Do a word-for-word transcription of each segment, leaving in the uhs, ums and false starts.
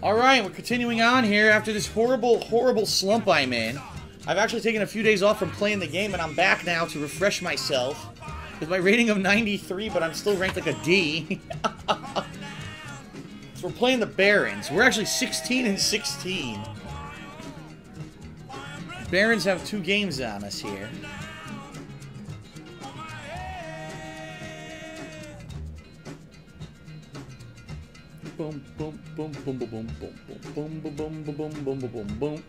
Alright, we're continuing on here after this horrible, horrible slump I'm in. I've actually taken a few days off from playing the game, and I'm back now to refresh myself. With my rating of ninety-three, but I'm still ranked like a D. So we're playing the Barons. We're actually sixteen and sixteen. Barons have two games on us here. Boom, boom, boom, boom, boom, boom, boom, boom, boom, boom, boom, boom, boom, boom, boom.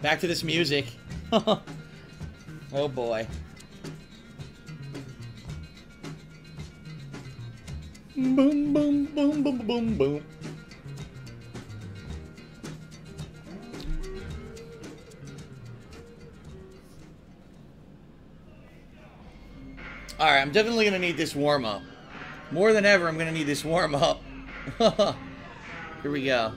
Back to this music. Oh boy. Boom, boom, boom, boom, boom, boom. Alright, I'm definitely going to need this warm-up. More than ever, I'm going to need this warm-up. Here we go.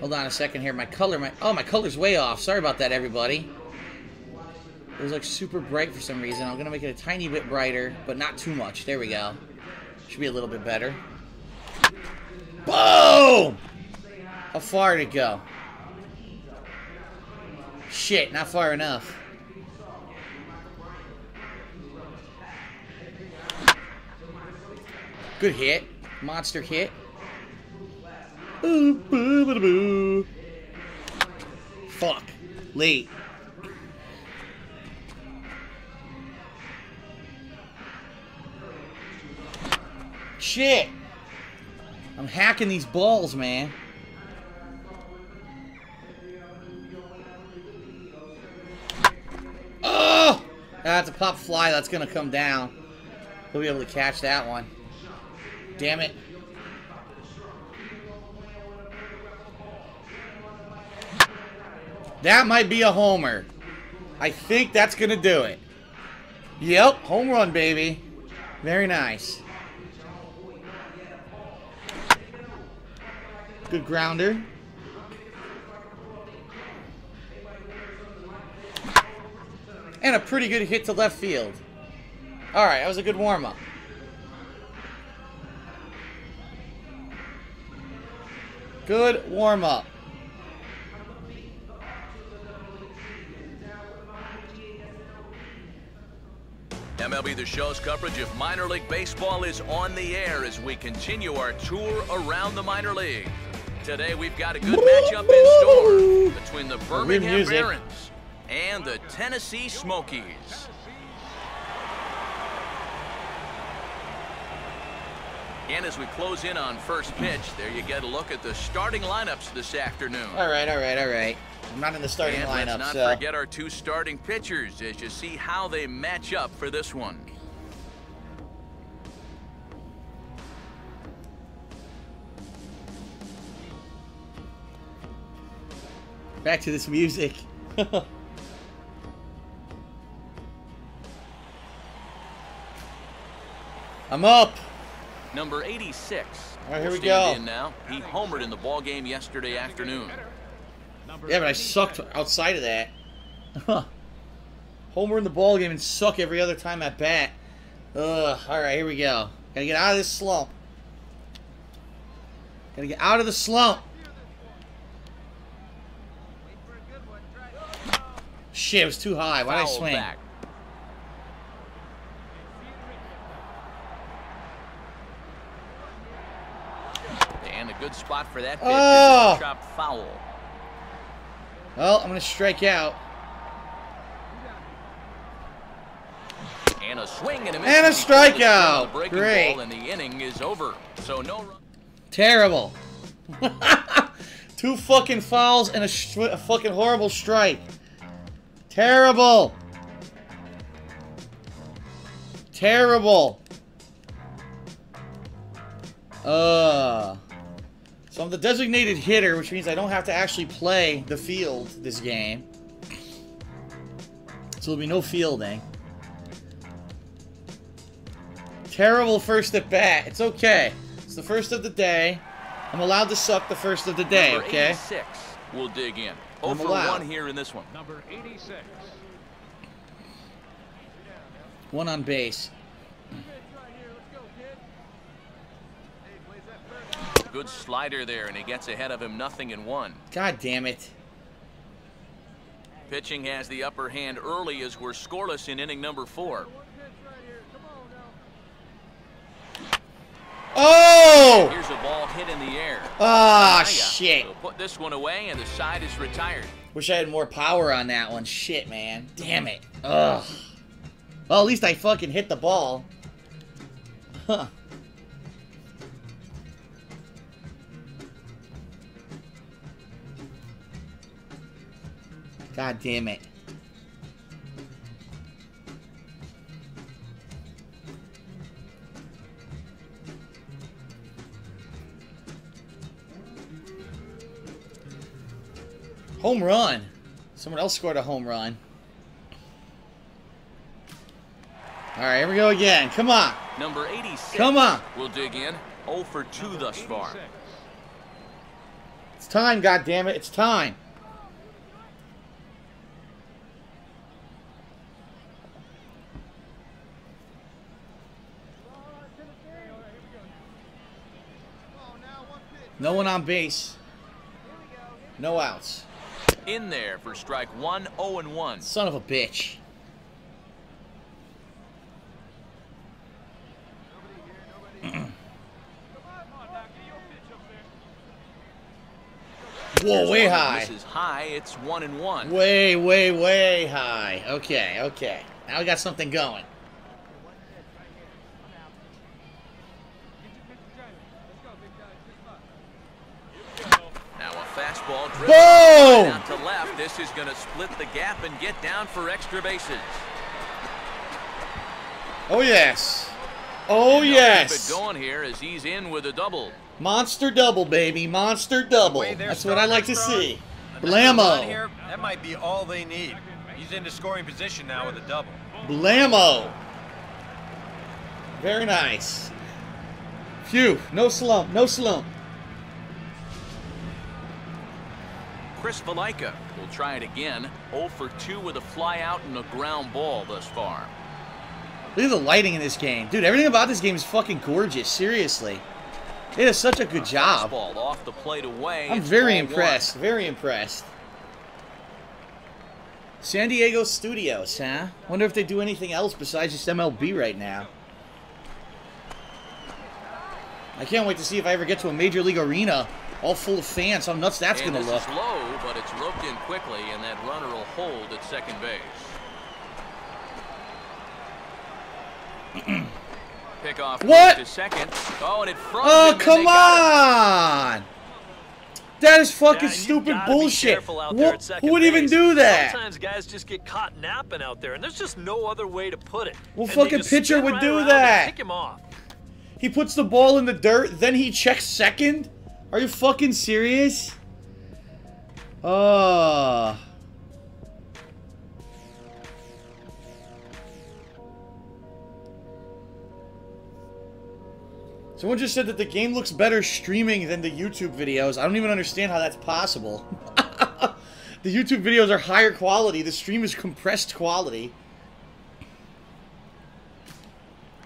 Hold on a second here. My color, my... Oh, my color's way off. Sorry about that, everybody. It was, like, super bright for some reason. I'm going to make it a tiny bit brighter, but not too much. There we go. Should be a little bit better. Boom! How far did it go? Shit, not far enough. Good hit. Monster hit. Ooh, boo, boo, boo. Fuck. Late. Shit. I'm hacking these balls, man. That's a pop fly. That's going to come down. He'll be able to catch that one. Damn it. That might be a homer. I think that's going to do it. Yep. Home run, baby. Very nice. Good grounder. And a pretty good hit to left field. Alright, that was a good warm-up. Good warm-up. M L B The Show's coverage of minor league baseball is on the air as we continue our tour around the minor league. Today we've got a good matchup in store between the Birmingham Barons and the Tennessee Smokies. And as we close in on first pitch, there you get a look at the starting lineups this afternoon. All right, all right, all right. I'm not in the starting lineup, so. And let's not forget our two starting pitchers as you see how they match up for this one. Back to this music. I'm up. Number eighty-six. All right, here we go. In now. He homered in the ball game yesterday afternoon. Yeah, but I sucked outside of that. Homer in the ball game and suck every other time at bat. Ugh. All right, here we go. Gotta get out of this slump. Gotta get out of the slump. Shit, it was too high. Why did I swing? Back. And a good spot for that pitch. Oh. Chop foul. Well, I'm going to strike out. And a swing and a miss. And a strikeout. Great. The ball and the inning is over. So no run. Terrible. Two fucking fouls and a, a fucking horrible strike. Terrible! Terrible! Uh, so I'm the designated hitter, which means I don't have to actually play the field this game. So there'll be no fielding. Terrible first at bat. It's okay. It's the first of the day. I'm allowed to suck the first of the day, okay? eighty-six. We'll dig in. oh for one here in this one. Number eighty-six. One on base. Good slider there, and he gets ahead of him. Nothing in one. God damn it. Pitching has the upper hand early as we're scoreless in inning number four. Oh! Here's a ball hit in the air. Oh, shit. He'll put this one away, and the side is retired. Wish I had more power on that one. Shit, man. Damn it. Ugh. Well, at least I fucking hit the ball. Huh. God damn it. Home run. Someone else scored a home run. All right, here we go again. Come on. Number eighty-six. Come on. We'll dig in. oh for two thus far. It's time, god damn it. It's time. No one on base. No outs. In there for strike one, oh and one. Son of a bitch. Whoa, way high. This is high. It's one and one. Way, way, way high. Okay, okay. Now we got something going. Boom! Out to left. This is going to split the gap and get down for extra bases. Oh, yes. Oh, yes. Keep it going here as he's in with a double. Monster double, baby. Monster double. That's what I like to see. Blammo. That might be all they need. He's into scoring position now with a double. Blammo. Very nice. Phew. No slump. No slump. Chris Valica will try it again. oh for two with a fly out and a ground ball thus far. Look at the lighting in this game. Dude, everything about this game is fucking gorgeous. Seriously. It is such a good job. Ball off the plate away. I'm very impressed. One. Very impressed. San Diego Studios, huh? Wonder if they do anything else besides just M L B right now. I can't wait to see if I ever get to a major league arena. All full of fans. How nuts that's going to look. It's low, but it's roped in quickly, and that runner will hold at second base. Pick off to second. Oh, and it oh come on! That is fucking yeah, stupid bullshit. What, who would base. even do that? Sometimes guys just get caught napping out there, and there's just no other way to put it. Well, and fucking pitcher would right do that. Kick him off. He puts the ball in the dirt, then he checks second. Are you fucking serious? Uh. Someone just said that the game looks better streaming than the YouTube videos. I don't even understand how that's possible. The YouTube videos are higher quality. The stream is compressed quality.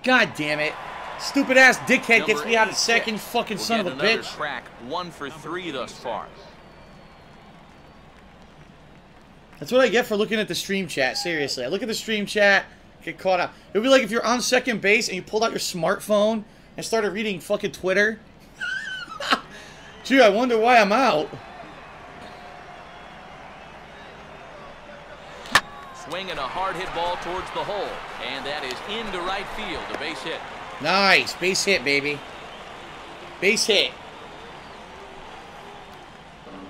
God damn it. Stupid ass dickhead Number gets me out of second, fucking we'll son of a bitch. Crack. One for three thus far. That's what I get for looking at the stream chat, seriously. I look at the stream chat, get caught up. It would be like if you're on second base and you pulled out your smartphone and started reading fucking Twitter. Gee, I wonder why I'm out. Swing and a hard hit ball towards the hole. And that is into right field, a base hit. Nice. Base hit, baby. Base hit.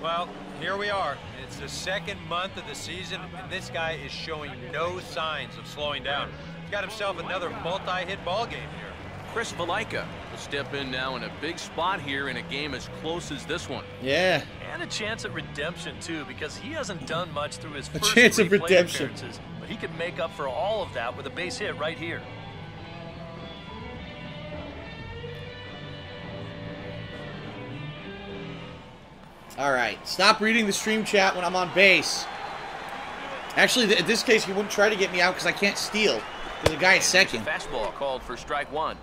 Well, here we are. It's the second month of the season, and this guy is showing no signs of slowing down. He's got himself another multi-hit ball game here. Chris Valica will step in now in a big spot here in a game as close as this one. Yeah. And a chance at redemption, too, because he hasn't done much through his first a chance three of redemption. play appearances. But he could make up for all of that with a base hit right here. Alright, stop reading the stream chat when I'm on base. Actually, th in this case, he wouldn't try to get me out because I can't steal. There's a guy at second. Fastball called for strike one.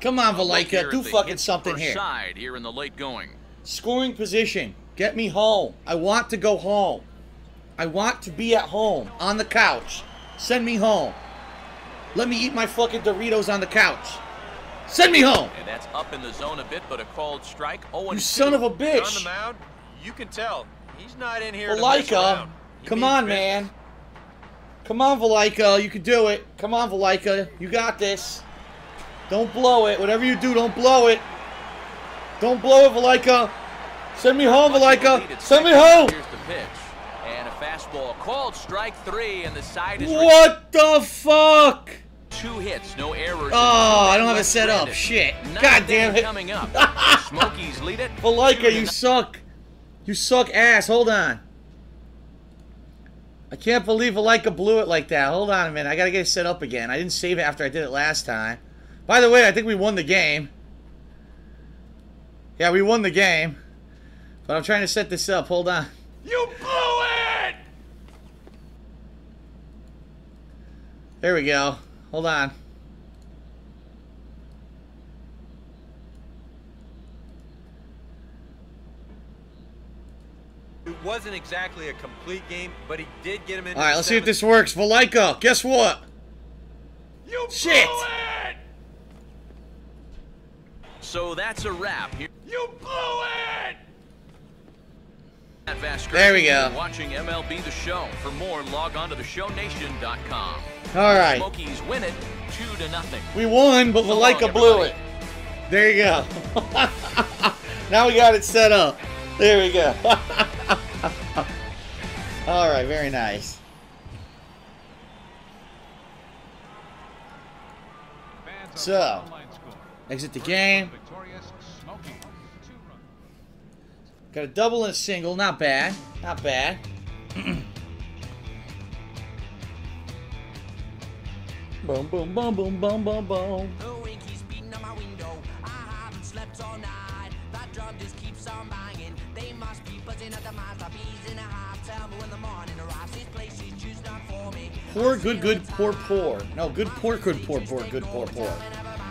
Come on, Valaika, do fucking something here. Side here in the late going. Scoring position. Get me home. I want to go home. I want to be at home on the couch. Send me home. Let me eat my fucking Doritos on the couch. Send me home. And that's up in the zone a bit, but a called strike. Oh, you son of a bitch. On the mound, you can tell he's not in here. Valaika, come on, man. Come on, Valaika, you can do it. Come on, Valaika, you got this. Don't blow it. Whatever you do, don't blow it. Don't blow it, Valaika. Send me home, Valaika. Send me home. Here's the pitch. And a fastball called strike three, and the side is. What the fuck? Two hits, no errors. Oh, I don't have a setup. Shit. God damn it. Coming up. Smokies lead it. Valaika, you suck. You suck ass. Hold on. I can't believe Valaika blew it like that. Hold on a minute. I got to get it set up again. I didn't save it after I did it last time. By the way, I think we won the game. Yeah, we won the game. But I'm trying to set this up. Hold on. You blew it! There we go. Hold on. It wasn't exactly a complete game, but he did get him in. All right, let's see if this works. Valaika, guess what? You shit! Blew it! So that's a wrap. Here you blew it! There we go. Watching M L B The Show. For more, log on to the show nation dot com. All right. Smokies win it two to nothing. We won, but Valaika blew it. There you go. Now we got it set up. There we go. All right, very nice. So, exit the game. Got a double and a single. Not bad. Not bad. Boom, boom, boom, boom, boom, boom, boom. Oh, Winky's beating on my window. I haven't slept all night. That drum just keeps on banging. They must be buzzing at the miles. I'll be in a half. Tell me when the morning arrives. This place is just not for me. Poor, good, good, poor, poor. No, good, poor, good, poor, poor, good, poor, poor.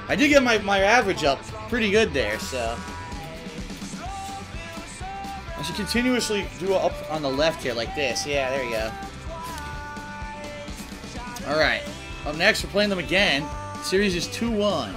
I did get my, my average up pretty good there, so. I should continuously do up on the left here like this. Yeah, there you go. All right. Up next, we're playing them again. The series is two one.